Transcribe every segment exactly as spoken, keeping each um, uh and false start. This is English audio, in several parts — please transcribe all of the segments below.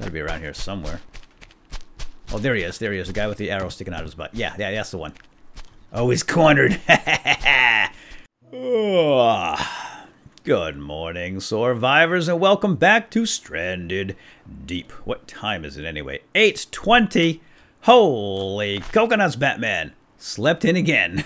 Gotta be around here somewhere. Oh, there he is. There he is. The guy with the arrow sticking out of his butt. Yeah, yeah, that's the one. Oh, he's cornered. Oh, good morning, survivors, and welcome back to Stranded Deep. What time is it anyway? eight twenty. Holy coconuts, Batman. Slept in again.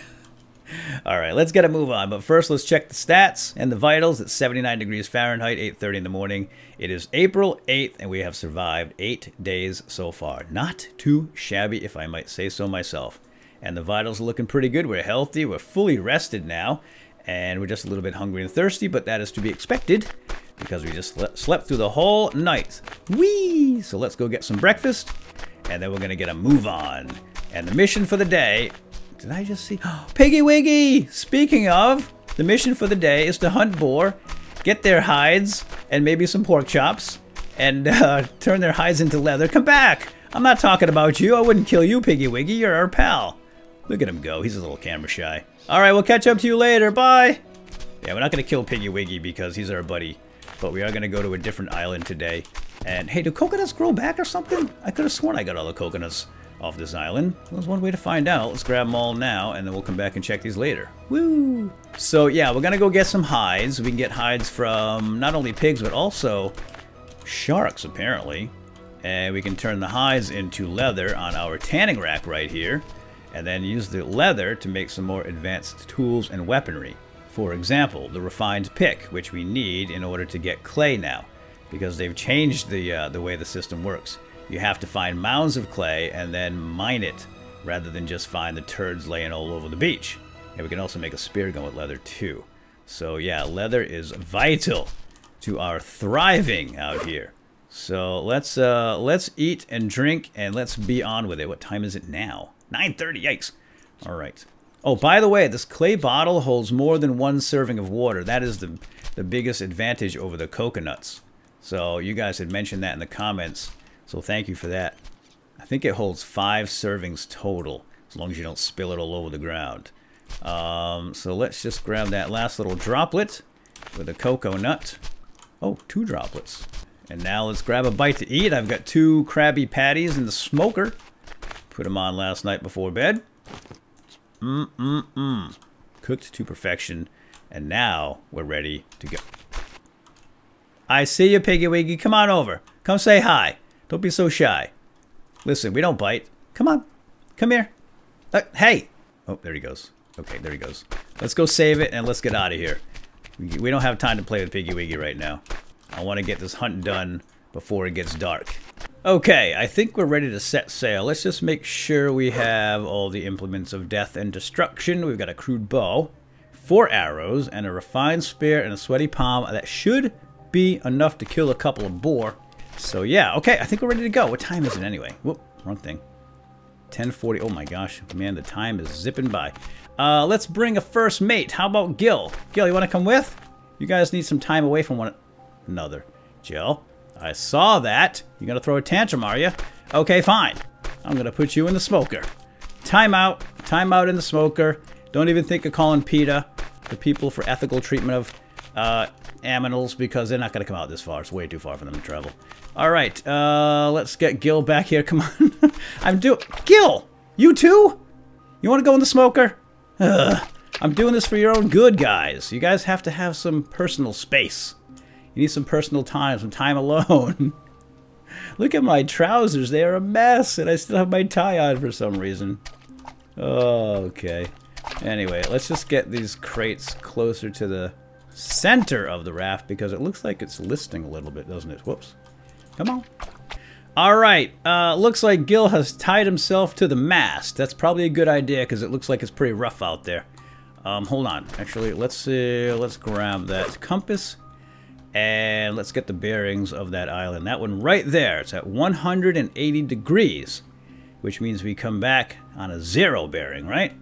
All right, let's get a move on. But first, let's check the stats and the vitals. It's seventy-nine degrees Fahrenheit, eight thirty in the morning. It is April eighth, and we have survived eight days so far. Not too shabby, if I might say so myself. And the vitals are looking pretty good. We're healthy. We're fully rested now. And we're just a little bit hungry and thirsty, but that is to be expected because we just slept through the whole night. Whee! So let's go get some breakfast, and then we're going to get a move on. And the mission for the day... Did I just see? Oh, Piggy Wiggy! Speaking of, the mission for the day is to hunt boar, get their hides, and maybe some pork chops, and uh, turn their hides into leather. Come back! I'm not talking about you. I wouldn't kill you, Piggy Wiggy. You're our pal. Look at him go. He's a little camera shy. All right, we'll catch up to you later. Bye! Yeah, we're not going to kill Piggy Wiggy because he's our buddy, but we are going to go to a different island today. And hey, do coconuts grow back or something? I could have sworn I got all the coconuts off this island. There's one way to find out. Let's grab them all now, and then we'll come back and check these later. Woo! So yeah, we're gonna go get some hides. We can get hides from not only pigs, but also sharks, apparently. And we can turn the hides into leather on our tanning rack right here, and then use the leather to make some more advanced tools and weaponry. For example, the refined pick, which we need in order to get clay now, because they've changed the, uh, the way the system works. You have to find mounds of clay and then mine it, rather than just find the turds laying all over the beach. And we can also make a spear gun with leather too. So yeah, leather is vital to our thriving out here. So let's uh, let's eat and drink and let's be on with it. What time is it now? nine thirty, yikes. All right. Oh, by the way, this clay bottle holds more than one serving of water. That is the, the biggest advantage over the coconuts. So you guys had mentioned that in the comments. So thank you for that. I think it holds five servings total, as long as you don't spill it all over the ground. Um, so let's just grab that last little droplet with a cocoa nut. Oh, two droplets. And now let's grab a bite to eat. I've got two Krabby Patties in the smoker. Put them on last night before bed. Mm-mm-mm. Cooked to perfection. And now we're ready to go. I see you, Piggy Wiggy. Come on over. Come say hi. Don't be so shy. Listen, we don't bite. Come on. Come here. Uh, hey. Oh, there he goes. Okay, there he goes. Let's go save it and let's get out of here. We don't have time to play with Piggy Wiggy right now. I want to get this hunt done before it gets dark. Okay, I think we're ready to set sail. Let's just make sure we have all the implements of death and destruction. We've got a crude bow, four arrows, and a refined spear and a sweaty palm. That should be enough to kill a couple of boar. So yeah, okay, I think we're ready to go. What time is it anyway? Whoop, wrong thing. ten forty, oh my gosh, man, the time is zipping by. Uh, let's bring a first mate. How about Gil? Gil, you want to come with? You guys need some time away from one another. Jill, I saw that. You're going to throw a tantrum, are you? Okay, fine. I'm going to put you in the smoker. Time out. Time out in the smoker. Don't even think of calling PETA, the People for Ethical Treatment of uh, Aminals, because they're not going to come out this far. It's way too far for them to travel. All right, uh, let's get Gil back here. Come on. I'm doing... Gil! You too? You want to go in the smoker? Ugh. I'm doing this for your own good, guys. You guys have to have some personal space. You need some personal time, some time alone. Look at my trousers. They are a mess, and I still have my tie on for some reason. Oh, okay. Anyway, let's just get these crates closer to the center of the raft, because it looks like it's listing a little bit, doesn't it? Whoops. Come on. All right. Uh, looks like Gil has tied himself to the mast. That's probably a good idea because it looks like it's pretty rough out there. Um, hold on. Actually, let's see. Let's grab that compass and let's get the bearings of that island. That one right there. It's at one hundred eighty degrees, which means we come back on a zero bearing, right?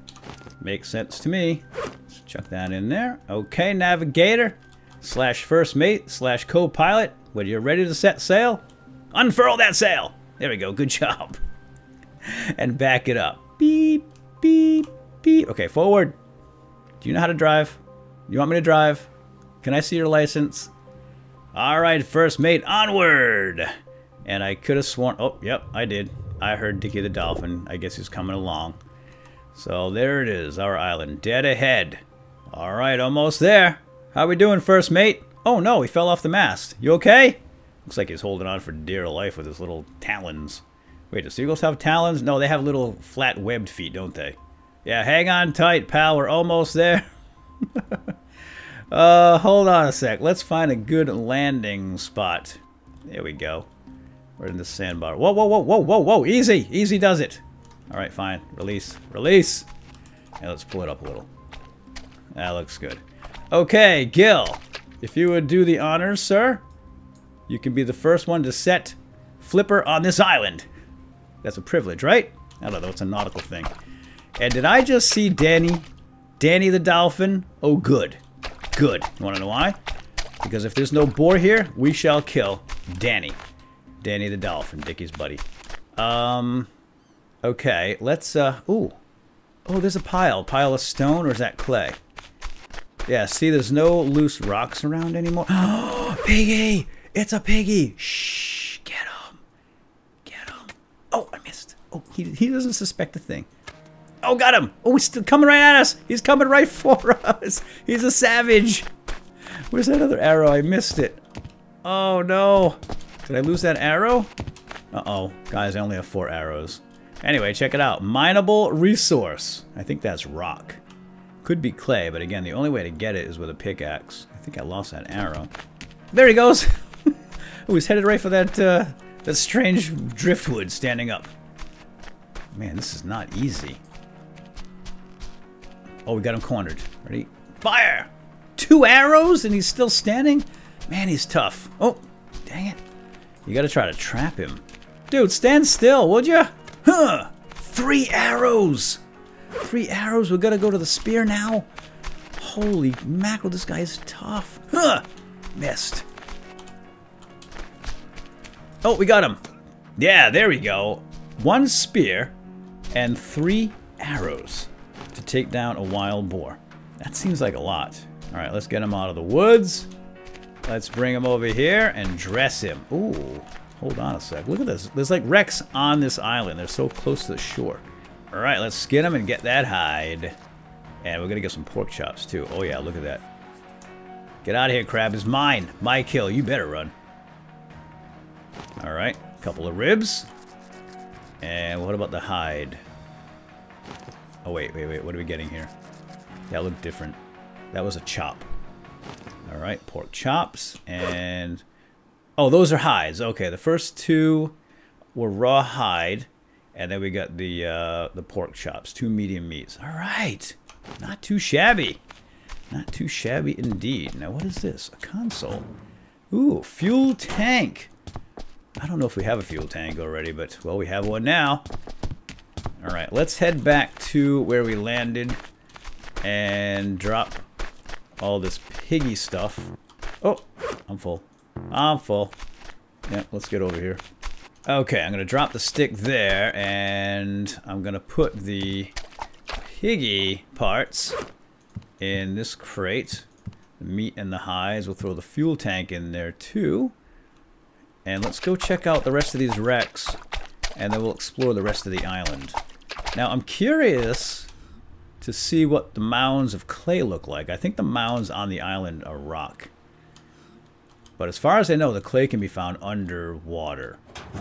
Makes sense to me. Let's chuck that in there. Okay, navigator slash first mate slash co-pilot. When you're ready to set sail, unfurl that sail. There we go. Good job. And back it up. Beep, beep, beep. Okay, forward. Do you know how to drive? You want me to drive? Can I see your license? All right, first mate, onward. And I could have sworn... Oh, yep, I did. I heard Dickie the dolphin. I guess he's coming along. So there it is, our island. Dead ahead. All right, almost there. How we doing, first mate? Oh, no, he fell off the mast. You okay? Looks like he's holding on for dear life with his little talons. Wait, do seagulls have talons? No, they have little flat webbed feet, don't they? Yeah, hang on tight, pal. We're almost there. uh, hold on a sec. Let's find a good landing spot. There we go. We're in the sandbar. Whoa, whoa, whoa, whoa, whoa, whoa. Easy. Easy does it. All right, fine. Release. Release. Now let's pull it up a little. That looks good. Okay, Gil. If you would do the honors, sir, you can be the first one to set Flipper on this island. That's a privilege, right? I don't know. It's a nautical thing. And did I just see Danny? Danny the dolphin? Oh, good. Good. You want to know why? Because if there's no boar here, we shall kill Danny. Danny the dolphin, Dickie's buddy. Um, okay. Let's, uh, ooh. Oh, there's a pile. Pile of stone, or is that clay? Yeah, see, there's no loose rocks around anymore. Oh, Piggy! It's a piggy! Shh! Get him! Get him! Oh, I missed. Oh, he, he doesn't suspect a thing. Oh, got him! Oh, he's still coming right at us! He's coming right for us! He's a savage! Where's that other arrow? I missed it. Oh, no! Did I lose that arrow? Uh-oh. Guys, I only have four arrows. Anyway, check it out. Mineable resource. I think that's rock. Could be clay, but again, the only way to get it is with a pickaxe. I think I lost that arrow. There he goes! Oh, he's headed right for that, uh, that strange driftwood standing up. Man, this is not easy. Oh, we got him cornered. Ready? Fire! Two arrows and he's still standing? Man, he's tough. Oh, dang it. You gotta try to trap him. Dude, stand still, would ya? Huh! Three arrows! Three arrows, we gotta go to the spear now. Holy mackerel, this guy is tough. Huh! Missed. Oh, we got him. Yeah, there we go. One spear and three arrows to take down a wild boar. That seems like a lot. All right, let's get him out of the woods. Let's bring him over here and dress him. Ooh, hold on a sec. Look at this. There's like wrecks on this island. They're so close to the shore. All right, let's skin him and get that hide. And we're going to get some pork chops, too. Oh, yeah, look at that. Get out of here, crab. It's mine. My kill. You better run. All right, a couple of ribs. And what about the hide? Oh, wait, wait, wait. What are we getting here? That looked different. That was a chop. All right, pork chops. And... oh, those are hides. Okay, the first two were raw hide. And then we got the uh, the pork chops, two medium meats. All right, not too shabby, not too shabby indeed. Now what is this? A console? Ooh, fuel tank. I don't know if we have a fuel tank already, but well, we have one now. All right, let's head back to where we landed and drop all this piggy stuff. Oh, I'm full. I'm full. Yeah, let's get over here. Okay, I'm gonna drop the stick there, and I'm gonna put the piggy parts in this crate. The meat and the hides. We'll throw the fuel tank in there too. And let's go check out the rest of these wrecks, and then we'll explore the rest of the island. Now, I'm curious to see what the mounds of clay look like. I think the mounds on the island are rock. But as far as I know, the clay can be found underwater.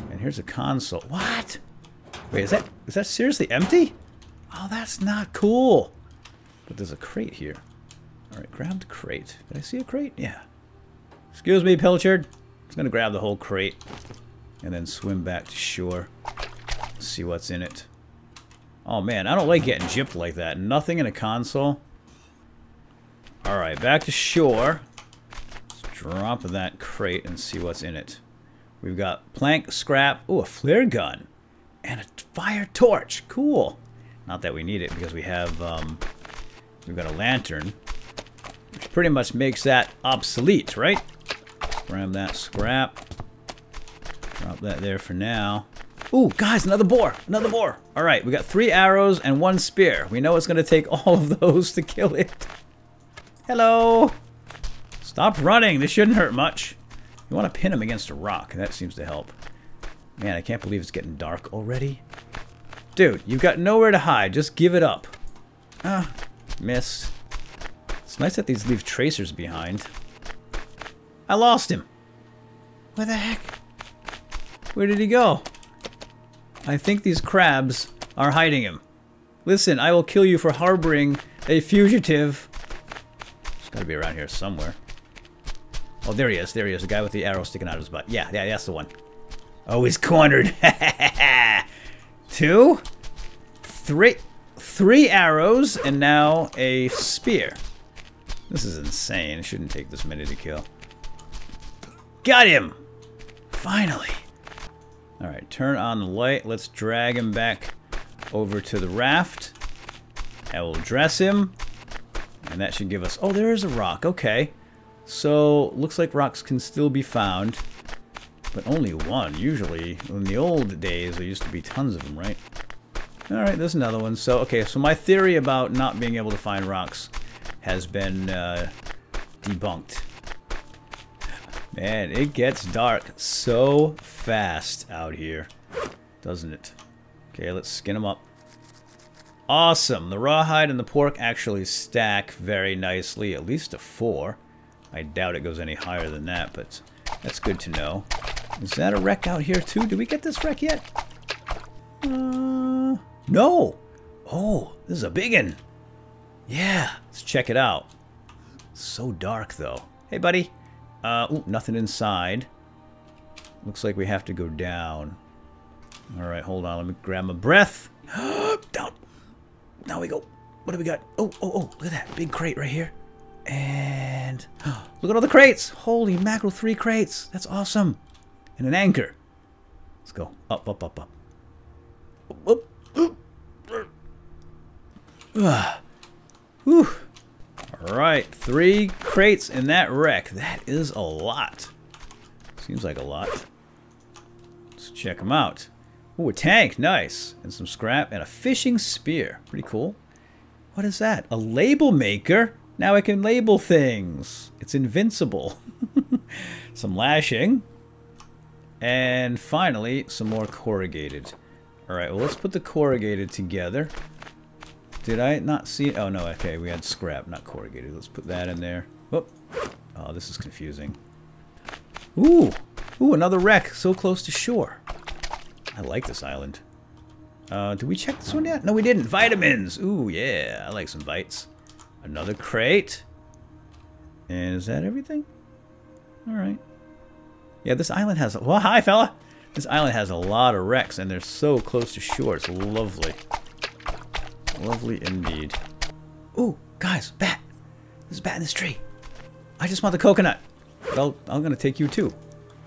And here's a console. What? Wait, is that is that seriously empty? Oh, that's not cool. But there's a crate here. All right, grab the crate. Did I see a crate? Yeah. Excuse me, Pilchard. I'm just going to grab the whole crate and then swim back to shore. See what's in it. Oh, man, I don't like getting gypped like that. Nothing in a console. All right, back to shore. Drop that crate and see what's in it. We've got plank, scrap, ooh, a flare gun, and a fire torch. Cool. Not that we need it because we have, um, we've got a lantern, which pretty much makes that obsolete, right? Grab that scrap. Drop that there for now. Ooh, guys, another boar, another boar. All right, we got three arrows and one spear. We know it's going to take all of those to kill it. Hello. Stop running. This shouldn't hurt much. You want to pin him against a rock. That seems to help. Man, I can't believe it's getting dark already. Dude, you've got nowhere to hide. Just give it up. Ah, missed. It's nice that these leave tracers behind. I lost him. Where the heck? Where did he go? I think these crabs are hiding him. Listen, I will kill you for harboring a fugitive. He's got to be around here somewhere. Oh, there he is. There he is. The guy with the arrow sticking out of his butt. Yeah, yeah, that's the one. Oh, he's cornered. Two, three, three arrows, and now a spear. This is insane. It shouldn't take this many to kill. Got him! Finally. All right, turn on the light. Let's drag him back over to the raft. I will dress him, and that should give us... Oh, there is a rock. Okay. So, looks like rocks can still be found, but only one. Usually, in the old days, there used to be tons of them, right? All right, there's another one. So, okay, so my theory about not being able to find rocks has been uh, debunked. Man, it gets dark so fast out here, doesn't it? Okay, let's skin them up. Awesome. The rawhide and the pork actually stack very nicely, at least a four. I doubt it goes any higher than that, but that's good to know. Is that a wreck out here, too? Did we get this wreck yet? Uh, no! Oh, this is a biggin'. Yeah, let's check it out. It's so dark, though. Hey, buddy. Uh, ooh, nothing inside. Looks like we have to go down. All right, hold on. Let me grab my breath. Down. Now we go. What do we got? Oh, oh, oh. Look at that big crate right here. And look at all the crates. Holy mackerel, three crates. That's awesome. And an anchor. Let's go. Up, up, up, up. Up, up, up. Whew. All right, three crates in that wreck. That is a lot. Seems like a lot. Let's check them out. Ooh, a tank. Nice. And some scrap and a fishing spear. Pretty cool. What is that? A label maker? Now I can label things. It's invincible. Some lashing. And finally, some more corrugated. All right, well, let's put the corrugated together. Did I not see it? Oh, no, okay. We had scrap, not corrugated. Let's put that in there. Whoop. Oh, this is confusing. Ooh. Ooh, another wreck so close to shore. I like this island. Uh, did we check this one yet? No, we didn't. Vitamins. Ooh, yeah. I like some bites. Another crate. And is that everything? All right. Yeah, this island has... Well, hi, fella. This island has a lot of wrecks, and they're so close to shore. It's lovely. Lovely indeed. Ooh, guys, bat. There's a bat in this tree. I just want the coconut. Well, I'm going to take you too.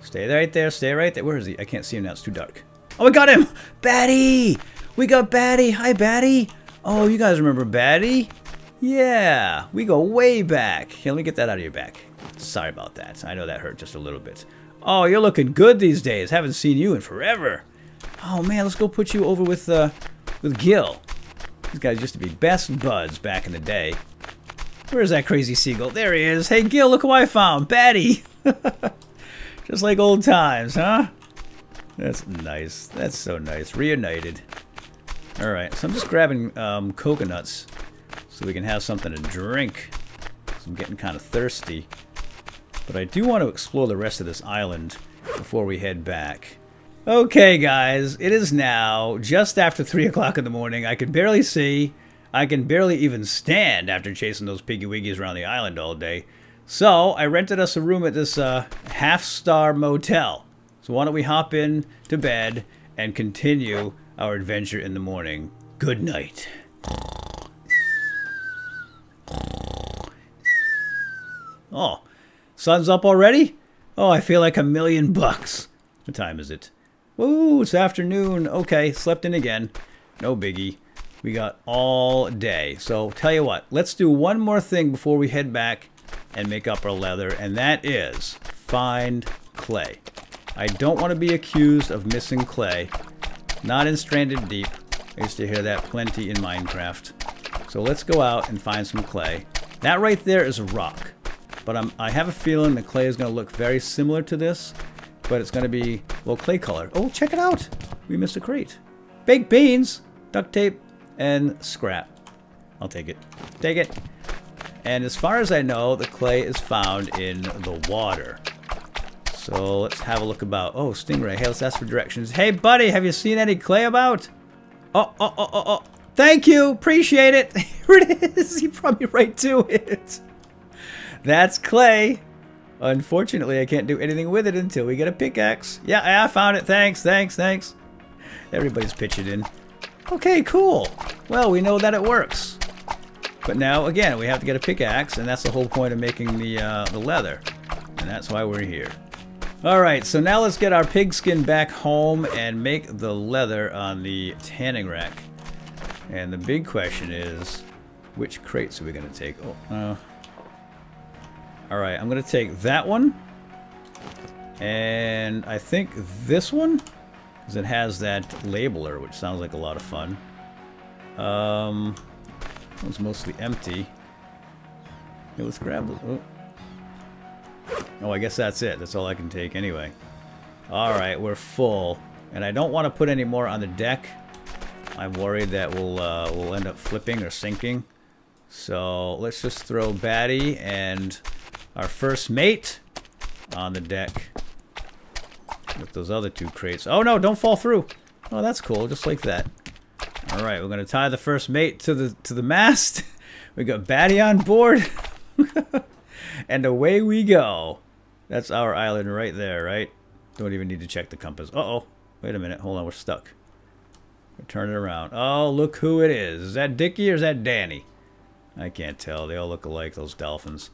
Stay right there. Stay right there. Where is he? I can't see him now. It's too dark. Oh, we got him. Batty. We got Batty. Hi, Batty. Oh, you guys remember Batty? Yeah. We go way back. Here, let me get that out of your back. Sorry about that. I know that hurt just a little bit. Oh, you're looking good these days. Haven't seen you in forever. Oh, man. Let's go put you over with, uh, with Gil. These guys used to be best buds back in the day. Where's that crazy seagull? There he is. Hey, Gil, look who I found. Batty. Just like old times, huh? That's nice. That's so nice. Reunited. All right. So I'm just grabbing um, coconuts so we can have something to drink. I'm getting kind of thirsty. But I do want to explore the rest of this island before we head back. Okay, guys, it is now just after three o'clock in the morning. I can barely see. I can barely even stand after chasing those Piggy Wiggies around the island all day. So I rented us a room at this uh, half-star motel. So why don't we hop in to bed and continue our adventure in the morning. Good night. Oh, sun's up already? Oh, I feel like a million bucks. What time is it? Woo, it's afternoon. Okay, slept in again. No biggie. We got all day. So, tell you what. Let's do one more thing before we head back and make up our leather. And that is find clay. I don't want to be accused of missing clay. Not in Stranded Deep. I used to hear that plenty in Minecraft. So, let's go out and find some clay. That right there is a rock. But I'm, I have a feeling the clay is going to look very similar to this. but it's going to be, well, clay color. Oh, check it out. We missed a crate. Baked beans, duct tape, and scrap. I'll take it. Take it. And as far as I know, the clay is found in the water. So let's have a look about. Oh, stingray. Hey, let's ask for directions. Hey, buddy, have you seen any clay about? Oh, oh, oh, oh, oh. Thank you. Appreciate it. Here it is. You brought me right to it. That's clay. Unfortunately, I can't do anything with it until we get a pickaxe. Yeah, I found it. Thanks, thanks, thanks. Everybody's pitching in. Okay, cool. Well, we know that it works. But now, again, we have to get a pickaxe, and that's the whole point of making the, uh, the leather. And that's why we're here. All right, so now let's get our pigskin back home and make the leather on the tanning rack. And the big question is, which crates are we going to take? Oh, uh, all right, I'm going to take that one. And I think this one, because it has that labeler, which sounds like a lot of fun. Um, that one's mostly empty. Hey, let's grab it. Oh. Oh, I guess that's it. That's all I can take anyway. All right, we're full. And I don't want to put any more on the deck. I'm worried that we'll, uh, we'll end up flipping or sinking. So let's just throw Batty and our first mate on the deck with those other two crates. Oh, no, don't fall through. Oh, that's cool, just like that. All right, we're going to tie the first mate to the, to the mast. We got Batty on board. And away we go. That's our island right there, right? Don't even need to check the compass. Uh-oh. Wait a minute. Hold on. We're stuck. We're turning around. Oh, look who it is. Is that Dickie or is that Danny? I can't tell. They all look alike, those dolphins.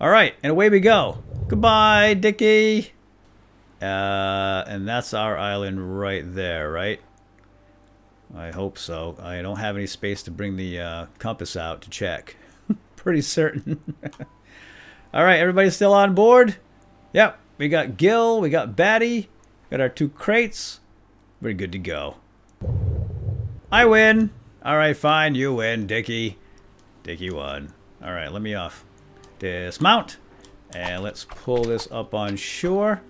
All right. And away we go. Goodbye, Dickie. Uh, and that's our island right there, right? I hope so. I don't have any space to bring the uh, compass out to check. Pretty certain. All right, everybody still on board? Yep, we got Gil, we got Batty, got our two crates. We're good to go. I win. All right, fine, you win, Dickie. Dickie won. All right, let me off. Dismount. And let's pull this up on shore.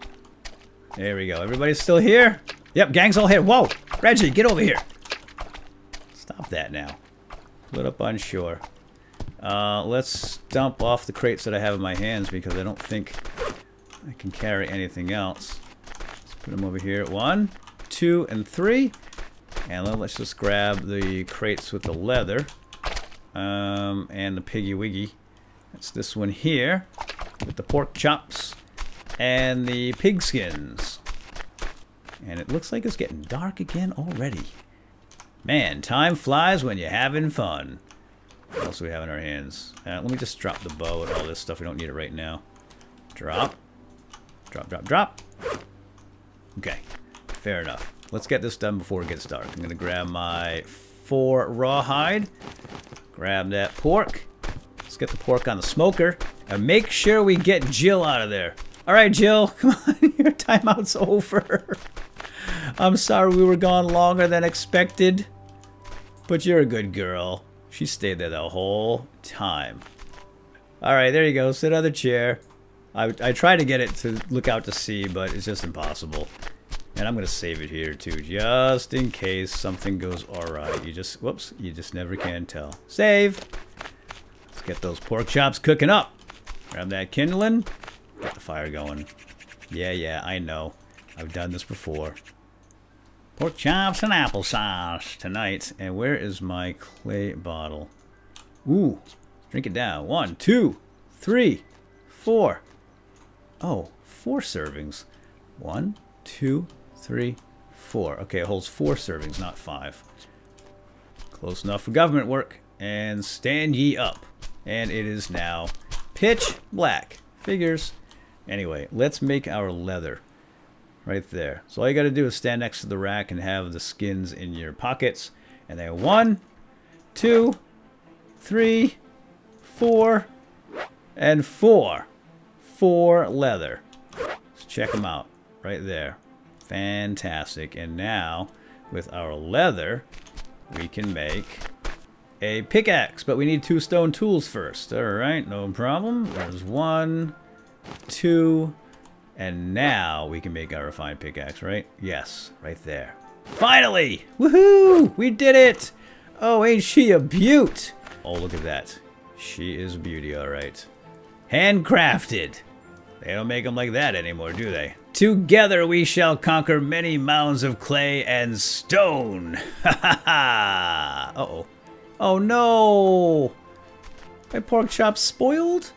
There we go. Everybody's still here? Yep, gang's all here. Whoa, Reggie, get over here. Stop that now. Pull it up on shore. Uh, let's dump off the crates that I have in my hands because I don't think I can carry anything else. Let's put them over here. One, two, and three. And then let's just grab the crates with the leather um, and the Piggy Wiggy. That's this one here with the pork chops and the pig skins. And it looks like it's getting dark again already. Man, time flies when you're having fun. What else do we have in our hands? Uh, let me just drop the bow and all this stuff. We don't need it right now. Drop. Drop, drop, drop. Okay. Fair enough. Let's get this done before it gets dark. I'm going to grab my four rawhide. Grab that pork. Let's get the pork on the smoker. And make sure we get Jill out of there. All right, Jill. Come on. Your timeout's over. I'm sorry we were gone longer than expected. But you're a good girl. She stayed there the whole time. All right, there you go. Sit on the chair. I, I try to get it to look out to sea, but it's just impossible. And I'm going to save it here, too, just in case something goes all right. You just, whoops, you just never can tell. Save. Let's get those pork chops cooking up. Grab that kindling. Get the fire going. Yeah, yeah, I know. I've done this before. Pork chops and applesauce tonight. And where is my clay bottle? Ooh, drink it down. One, two, three, four. Oh, four servings. One, two, three, four. Okay, it holds four servings, not five. Close enough for government work. And stand ye up. And it is now pitch black. Figures. Anyway, let's make our leather. Right there. So all you got to do is stand next to the rack and have the skins in your pockets. And then one, two, three, four, and four. Four leather. Let's check them out. Right there. Fantastic. And now, with our leather, we can make a pickaxe. But we need two stone tools first. All right, no problem. There's one, two, And now we can make our refined pickaxe, right? Yes, right there. Finally! Woohoo! We did it! Oh, ain't she a beaut? Oh, look at that. She is a beauty, alright. Handcrafted! They don't make them like that anymore, do they? Together we shall conquer many mounds of clay and stone! Ha ha ha! Uh-oh. Oh no! My pork chop's spoiled?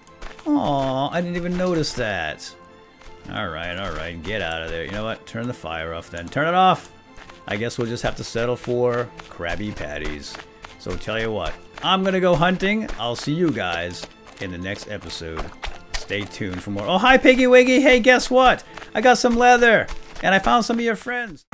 Aw, I didn't even notice that. Alright, alright, get out of there. You know what? Turn the fire off then. Turn it off! I guess we'll just have to settle for Krabby Patties. So tell you what, I'm gonna go hunting. I'll see you guys in the next episode. Stay tuned for more. Oh, hi Piggy Wiggy! Hey, guess what? I got some leather! And I found some of your friends!